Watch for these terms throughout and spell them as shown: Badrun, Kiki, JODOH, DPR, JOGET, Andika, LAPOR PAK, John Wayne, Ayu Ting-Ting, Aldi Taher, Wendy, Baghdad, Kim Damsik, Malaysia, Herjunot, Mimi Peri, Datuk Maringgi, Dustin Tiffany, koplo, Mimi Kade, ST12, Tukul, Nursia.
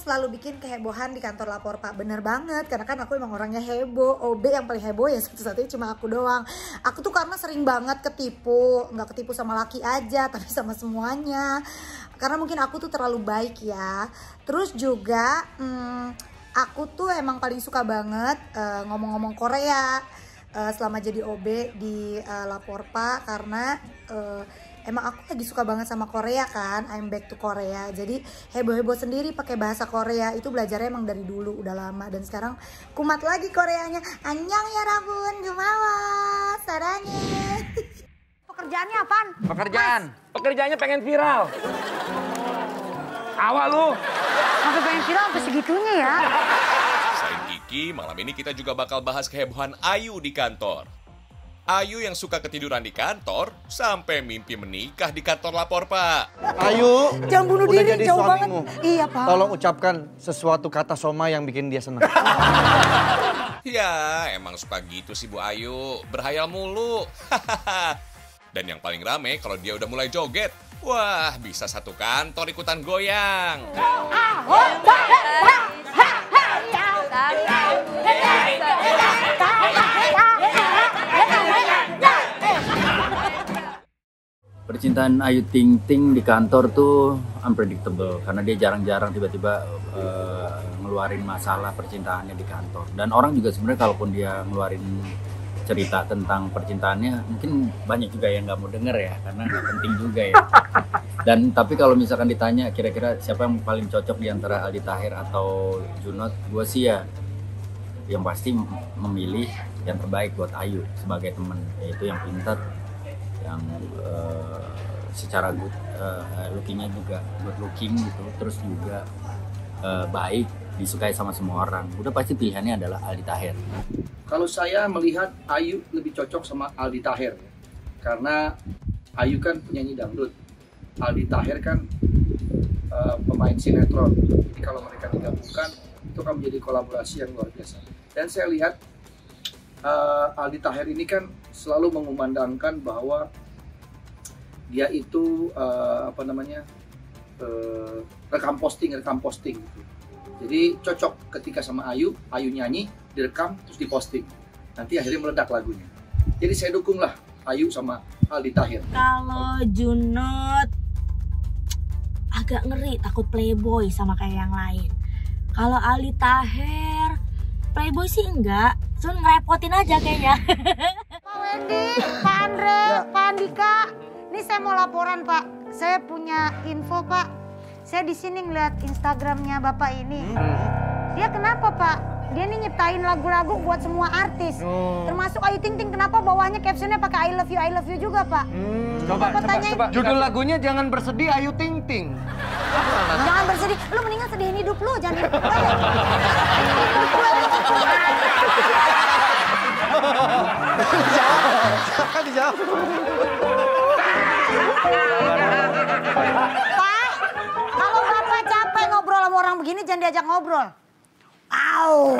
selalu bikin kehebohan di kantor Lapor Pak. Bener banget, karena kan aku emang orangnya heboh. OB yang paling heboh ya satu-satunya cuma aku doang. Aku tuh karena sering banget ketipu. Nggak ketipu sama laki aja, tapi sama semuanya. Karena mungkin aku tuh terlalu baik ya. Terus juga aku tuh emang paling suka banget ngomong-ngomong Korea selama jadi OB di Lapor Pak. Karena emang aku lagi suka banget sama Korea kan, I'm back to Korea. Jadi heboh-heboh sendiri pakai bahasa Korea. Itu belajarnya emang dari dulu, udah lama. Dan sekarang kumat lagi Koreanya. Annyeong ya rabun, gumawa, sarangnya. Pekerjaannya apaan? Pekerjaan? Mas. Pekerjaannya pengen viral. Awal lu. Sampai pengen viral sampai segitunya ya. Selain Kiki, malam ini kita juga bakal bahas kehebohan Ayu di kantor. Ayu yang suka ketiduran di kantor sampai mimpi menikah di kantor Lapor Pak. Ayu, jangan bunuh diri, jadi jauh suamimu. Banget. Iya Pak. Tolong ucapkan sesuatu kata soma yang bikin dia senang. Ya, emang suka gitu sih Bu Ayu, berhayal mulu. Dan yang paling rame kalau dia udah mulai joget, wah bisa satu kantor ikutan goyang. Percintaan Ayu Ting-Ting di kantor tuh unpredictable karena dia jarang-jarang tiba-tiba ngeluarin masalah percintaannya di kantor. Dan orang juga sebenarnya kalaupun dia ngeluarin cerita tentang percintaannya mungkin banyak juga yang nggak mau denger ya karena nggak penting juga ya. Dan tapi kalau misalkan ditanya kira-kira siapa yang paling cocok di antara Aldi Taher atau Herjunot, gue sih ya yang pasti memilih yang terbaik buat Ayu sebagai teman, yaitu yang pintar, yang secara good looking-nya juga good looking gitu, terus juga baik, disukai sama semua orang. Udah pasti pilihannya adalah Aldi Taher. Kalau saya melihat Ayu lebih cocok sama Aldi Taher karena Ayu kan penyanyi dangdut, Aldi Taher kan pemain sinetron. Jadi kalau mereka digabungkan itu akan menjadi kolaborasi yang luar biasa. Dan saya lihat Aldi Taher ini kan selalu mengumandangkan bahwa dia itu apa namanya rekam posting gitu. Jadi cocok ketika sama Ayu, Ayu nyanyi, direkam terus diposting. Nanti akhirnya meledak lagunya. Jadi saya dukunglah Ayu sama Aldi Taher. Kalau Junot agak ngeri, takut playboy sama kayak yang lain. Kalau Aldi Taher playboy sih enggak. Sun ngerepotin aja kayaknya. Pak Wendy, Pak Andre, ya. Pak Andika, ini saya mau laporan Pak. Saya punya info Pak. Saya di sini ngeliat Instagramnya Bapak ini. Dia kenapa Pak? Dia nih nyiptain lagu-lagu buat semua artis, termasuk Ayu Ting Ting. Kenapa bawahnya captionnya pakai I love you juga Pak? Coba. Judul lagunya Jangan Bersedih Ayu Ting Ting. Jangan bersedih, lu mendingan sedihin hidup lu, jangan hidup dijawab. Pak, kalau Bapak capek ngobrol sama orang begini jangan diajak ngobrol. Au.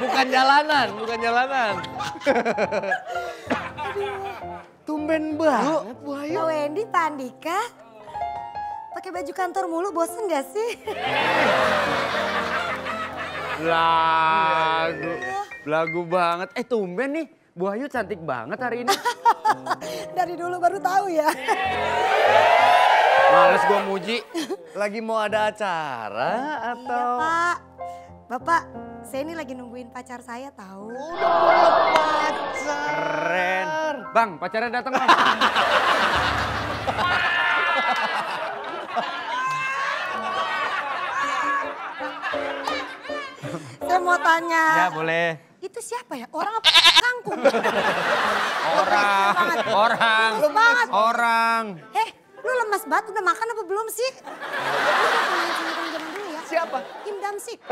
Bukan jalanan. Tumben banget Bu Ayu. Pak Wendy, Pak Andika, pakai baju kantor mulu, bosen gak sih? Lagu banget. Tumben nih, Bu Ayu cantik banget hari ini. Dari dulu baru tahu ya. Males gue muji. Lagi mau ada acara atau? Iya Pak. Bapak, saya ini lagi nungguin pacar saya tahu. Udah punya pacar. Keren. Bang, pacarnya datang Bang. Saya mau tanya. Ya boleh. Itu siapa ya? Orang apa? Kangkung. Orang. Lu lemas banget, udah makan apa belum sih? Siapa? Kim Damsik.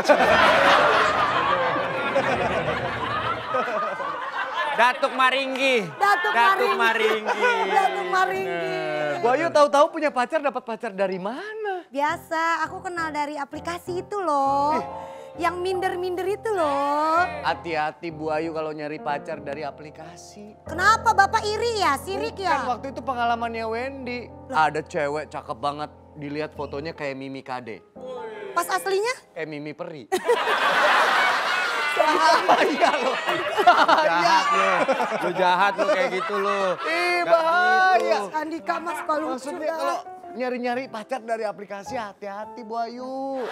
Datuk Maringgi. Bu Ayu tahu-tahu punya pacar, dapat pacar dari mana? Biasa, aku kenal dari aplikasi itu loh. Yang minder-minder itu loh. Hati-hati Bu Ayu kalau nyari pacar dari aplikasi. Kenapa Bapak iri ya, sirik ya? Kan waktu itu pengalamannya Wendy. Loh. Ada cewek cakep banget, dilihat fotonya kayak Mimi Kade. Pas aslinya? Kayak Mimi Peri. Bahaya lo. Jahat lo. Lo jahat lo kayak gitu lo. Ih bahaya. Andika mas kalau maksudnya kalau nyari-nyari pacar dari aplikasi hati-hati Bu Ayu.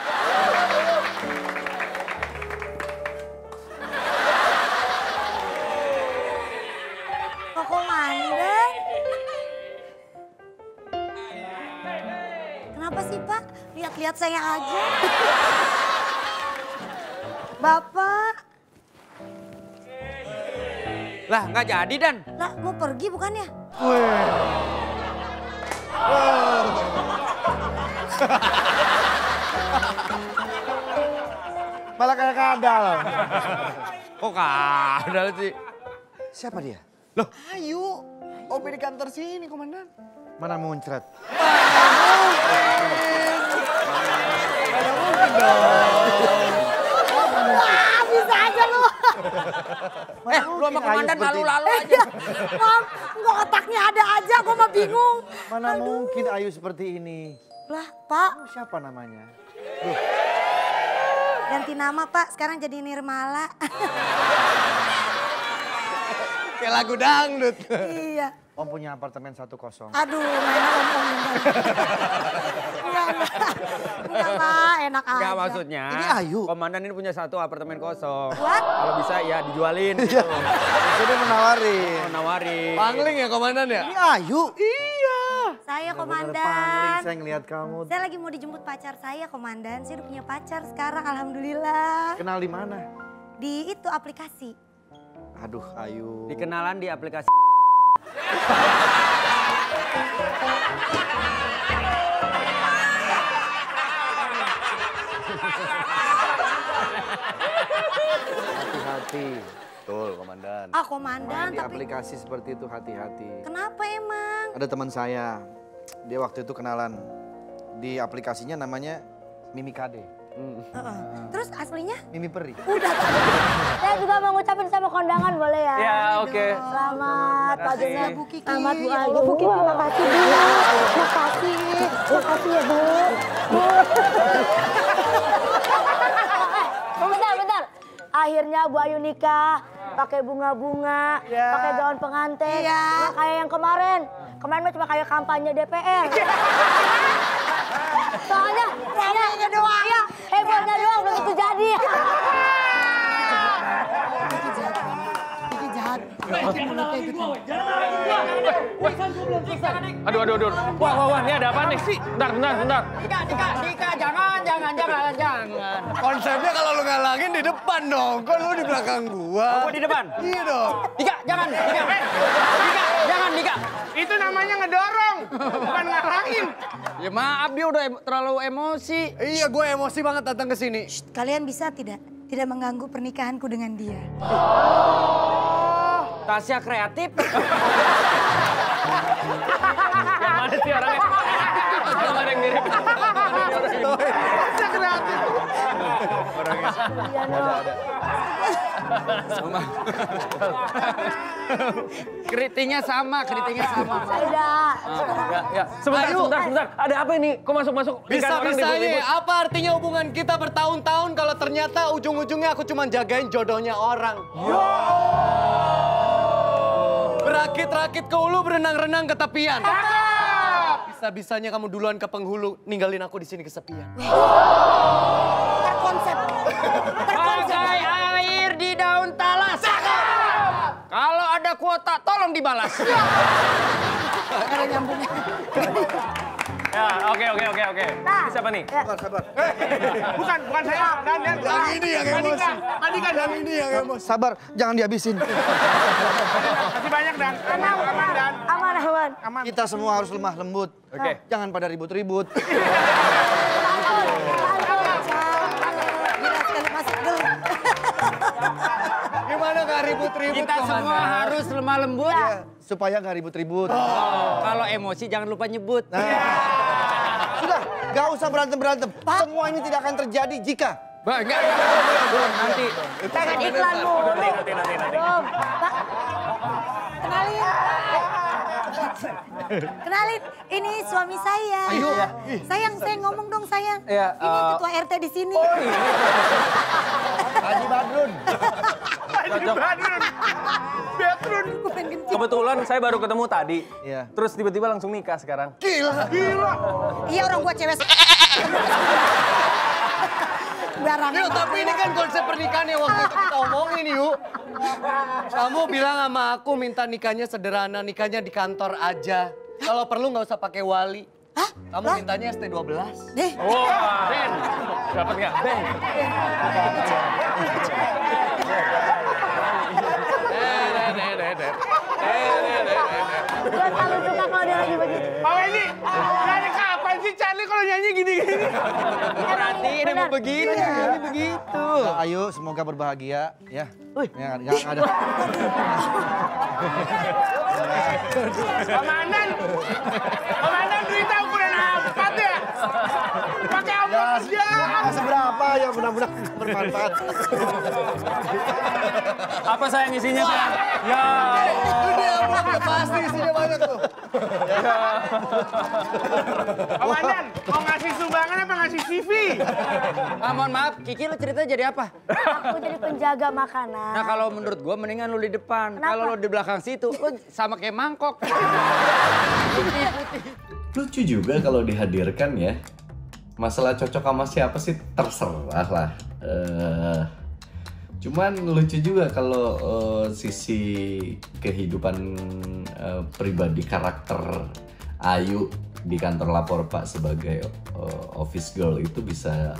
Kok mandek? Kenapa sih Pak? Lihat-lihat saya aja. Bapak. Lah nggak jadi Dan. Lah mau pergi bukannya? Malah kayak kadal. Kok kadal sih? Siapa dia? Loh Ayu. OB di kantor sini komandan. Mana muncrat? Mana mungkin dong. Wah, bisa aja lu. Lu sama komandan lalu-lalu aja. Mam, gua otaknya ada aja, gua mah bingung. Mana mungkin Ayu seperti ini. Lah, Pak. Siapa namanya? Loh. Ganti nama, Pak. Sekarang jadi Nirmala. Kayak lagu dangdut. Iya. Om punya apartemen 1 kosong. Aduh, mana om enggak lah, enak aja. Enggak maksudnya, ini Ayu. Komandan ini punya 1 apartemen kosong. What? Kalau bisa ya dijualin gitu. Dia menawarin. Menawarin. Pangling ya komandan ya? Ini Ayu. Iya. Saya komandan. Pangling, saya ngeliat kamu. Saya lagi mau dijemput pacar saya komandan. Saya udah punya pacar sekarang alhamdulillah. Kenal di mana? Di itu aplikasi. Aduh Ayu. Dikenalan di aplikasi. Hati-hati. Betul komandan. Ah komandan tapi... aplikasi seperti itu hati-hati. Kenapa emang? Ada teman saya. Dia waktu itu kenalan. Di aplikasinya namanya Mimi Kade. Terus aslinya? Mimi Peri. Udah. Saya juga mau ngucapin sama kondangan boleh ya? Ya oke. Selamat Pak Jenab, Bu Kiki. Selamat Bu Ayu. Bu Kiki terima kasih Bu. Terima kasih. Terima kasih ya Bu. Bentar, bentar. Akhirnya Bu Ayu nikah. Pakai bunga-bunga. Pakai gaun pengantin. Nggak kayak yang kemarin. Kemarin cuma kayak kampanye DPR. Soalnya hebohnya doang. Iya, hebohnya doang belum tentu jadi. Kiki jahat. Jangan lari gua, jangan lari gua. Urusan gua belum selesai. Aduh, aduh, aduh. Wah, wah, wah, ini ada apa nih sih? Bentar, bentar, bentar. Dika, Dika, Dika, jangan, jangan, jangan, jangan. Konsepnya kalau lu ngalangin di depan dong. Kok lu di belakang gua? Gua di depan. Iya dong. Dika, jangan, Dika. Dika, jangan, Dika. Itu namanya ngedorong, bukan ngalangin. Ya maaf dia udah terlalu emosi. Iya gue emosi banget datang ke sini. Kalian bisa tidak mengganggu pernikahanku dengan dia. Oh, Tasya kreatif. Yang mana sih orangnya? Gak ada yang mirip. Tasya kreatif. Orangnya. Ada. Sama. Keritingnya sama. Ya. Sebentar. Ada apa ini? Kok masuk-masuk? Bisa ini. Apa artinya hubungan kita bertahun-tahun kalau ternyata ujung-ujungnya aku cuma jagain jodohnya orang. Berakit-rakit ke hulu, berenang-renang ke tepian. Bisa-bisanya kamu duluan ke penghulu, ninggalin aku di sini kesepian. Terkonsep. Pakai air di daun talas. Kalau ada kuota, tolong dibalas. Ada nyambungnya. Ya, oke. Siapa nih? Sabar. Bukan saya. Dan ini yang emosi. Andika, ini yang emosi. Sabar, jangan dihabisin. Kasih banyak Dan. Aman. Kita semua harus lemah lembut. Oke. Jangan pada ribut-ribut. Gimana nggak ribut-ribut? Kita semua harus lemah lembut ya, supaya nggak ribut-ribut. Kalau emosi jangan lupa nyebut. Sudah. Gak usah berantem-berantem. Semua ini tidak akan terjadi jika... Bah, enggak. Nanti. Pengen iklan mulu. Nanti. Pak, kenalin, ini suami saya. Ayo. Sayang, saya ngomong dong, sayang. Ini ketua RT di sini. Oh, iya. Haji Badrun. Badrun. Kebetulan saya baru ketemu tadi. Iya. Terus tiba-tiba langsung nikah sekarang. Gila. Iya, orang gua cewek. Yuk, tapi ini kan konsep pernikahan yang waktu itu kita omongin, yuk. Kamu bilang sama aku minta nikahnya sederhana, nikahnya di kantor aja. Kalau perlu nggak usah pakai wali. Hah? Kamu mintanya ST12. Deh. Oh, Ben. Dapat nggak? Ben. Gue selalu suka kalau dia lagi begitu. Pak Wendy, dari kapan sih Charlie kalau nyanyi gini-gini? Berarti dia mau begini, nyanyi begitu. Ayo, semoga berbahagia ya. Yang ada. Komandan berita ukuran apa ya? Pakai apa dia? Seberapa ya, mudah-mudahan bermanfaat. Apa sayang isinya, sayang? Ya. Itu dia, pasti isinya banyak tuh. Ya. Komandan, mau ngasih sumbangan apa ngasih CV? Mohon maaf, Kiki, lu ceritanya jadi apa? Aku jadi penjaga makanan. Nah, kalau menurut gua mendingan lu di depan. Kalau lu di belakang situ, lu sama kayak mangkok. Lucu juga kalau dihadirkan ya. Masalah cocok sama siapa sih terserah lah. Cuman lucu juga kalau sisi kehidupan pribadi karakter Ayu di kantor Lapor Pak sebagai office girl itu bisa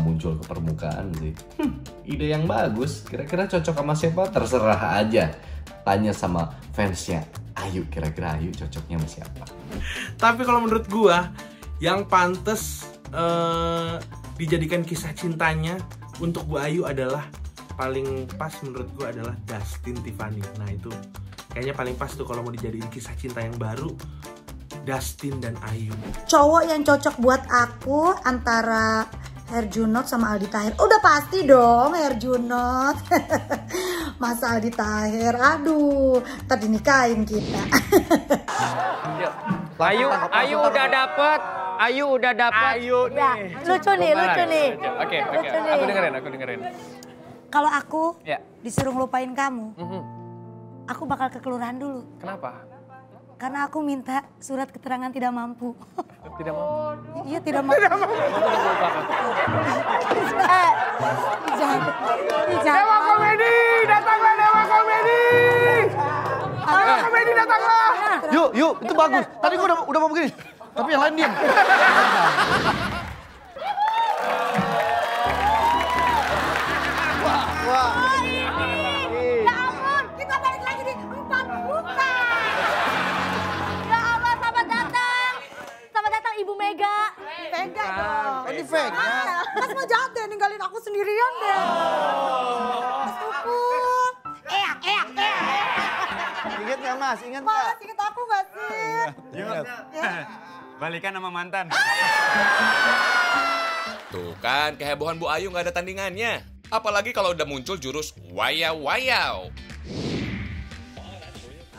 muncul ke permukaan sih. Ide yang bagus. Kira-kira cocok sama siapa terserah aja. Tanya sama fansnya Ayu, kira-kira Ayu cocoknya sama siapa. Tapi kalau menurut gua yang pantas dijadikan kisah cintanya untuk Bu Ayu adalah paling pas menurut gue adalah Dustin Tiffany. Nah itu kayaknya paling pas tuh kalau mau dijadiin kisah cinta yang baru, Dustin dan Ayu. Cowok yang cocok buat aku antara Herjunot sama Aldi Taher. Udah pasti dong Herjunot. Masa Aldi Taher, aduh, tadi nikahin kita. Ayu udah dapet. Ayu nih. Lucu nih. Oke. Aku dengerin. Kalau aku disuruh ngelupain kamu, aku bakal ke kelurahan dulu. Kenapa? Karena aku minta surat keterangan tidak mampu. Tidak mampu? Iya, tidak mampu. Jangan. Dewa komedi datanglah. Yuk, itu bagus. Tadi gua udah mau begini. Tapi yang lain diam. Wah. Oh ini. Ya ampun, kita balik lagi di 4 buka. Ya ampun, selamat datang Ibu Mega. Vega dong. Ini Vega. Mas mau jahat deh, ninggalin aku sendirian deh. Mas Tukul. Ingat gak Mas? Ingat gak? Mas, ingat aku gak sih? Ingat. Balikan sama mantan. Tuh kan, kehebohan Bu Ayu nggak ada tandingannya. Apalagi kalau udah muncul jurus wayau-wayau.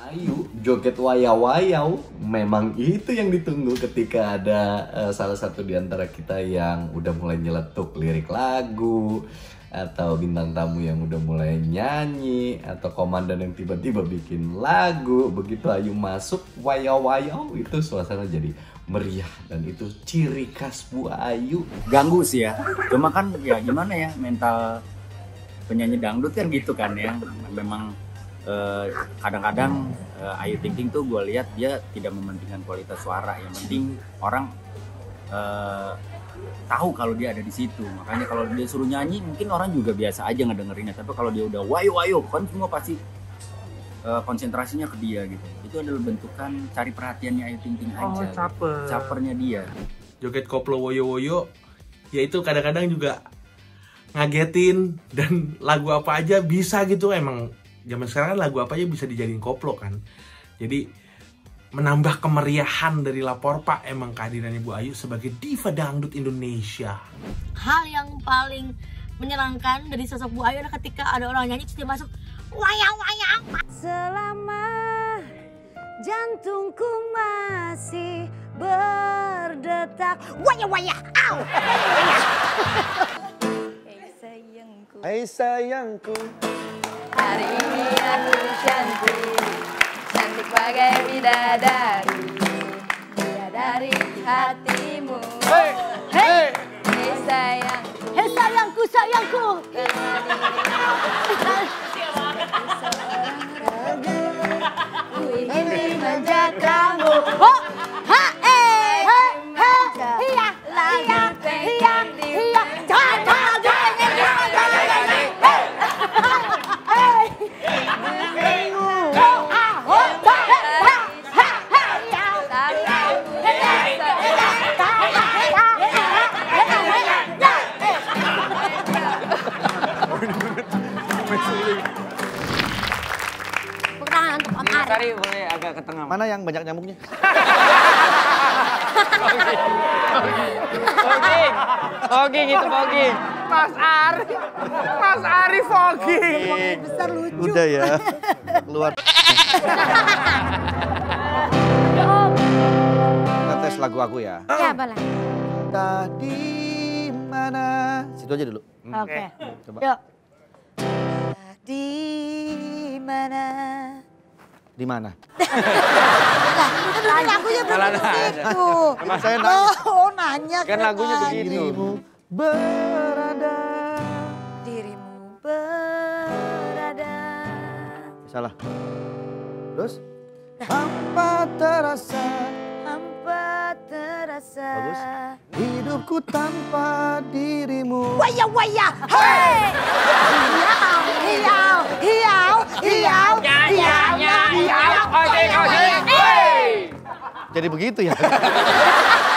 Ayu, joget wayau-wayau memang itu yang ditunggu ketika ada salah satu di antara kita yang udah mulai nyeletuk lirik lagu, atau bintang tamu yang udah mulai nyanyi, atau komandan yang tiba-tiba bikin lagu. Begitu Ayu masuk, wayau-wayau itu suasana jadi meriah, dan itu ciri khas Bu Ayu. Ganggu sih ya, cuma kan ya gimana ya, mental penyanyi dangdut kan gitu kan ya. Memang kadang-kadang Ayu Ting-Ting tuh gue lihat dia tidak mementingkan kualitas suara, yang penting orang tahu kalau dia ada di situ. Makanya kalau dia suruh nyanyi mungkin orang juga biasa aja ngedengerinnya, tapi kalau dia udah wayo-wayo kan semua pasti konsentrasinya ke dia gitu. Itu adalah bentukan cari perhatiannya Ayu Ting-Ting aja. Capernya dia. Joget koplo woyo-woyo ya itu kadang-kadang juga ngagetin, dan lagu apa aja bisa gitu. Emang zaman sekarang kan lagu apa aja bisa dijadiin koplo kan. Jadi menambah kemeriahan dari Lapor Pak emang kehadiran Ibu Ayu sebagai diva dangdut Indonesia. Hal yang paling menyenangkan dari sosok Bu Ayu adalah ketika ada orang nyanyi terus dia masuk wayang-wayang. Selama jantungku masih berdetak wayang-wayang. Au. Hai sayangku, hari ini aku cantik bagai bidadari, bidadari hatimu. Hey, hey, hey sayangku, hey sayangku, sayangku. Aku ingin menjagamu. Oh, ha, eh, ha, ha, iya, iya, iya, iya, jaga. Tari boleh agak ke tengah. Mana yang banyak nyamuknya? Fogging, fogging itu fogging. Mas Ari fogging. Fogging besar lucu. Udah ya, keluar. Kita tes lagu aku ya. Ya boleh. Tadi mana? Situ aja dulu. Oke. Coba. Yuk. Tadi mana? Di mana? Nah, itu lagunya begitu. Saya oh, nanya kan lagunya begitu. Dirimu berada. Dirimu berada. Salah. Terus? Nah. Hampa terasa. Hampa terasa. Bagus. Hidupku tanpa dirimu. Waya waya. Hei! Hiau, hiau, hiau, hiau, hiau. Jadi begitu ya.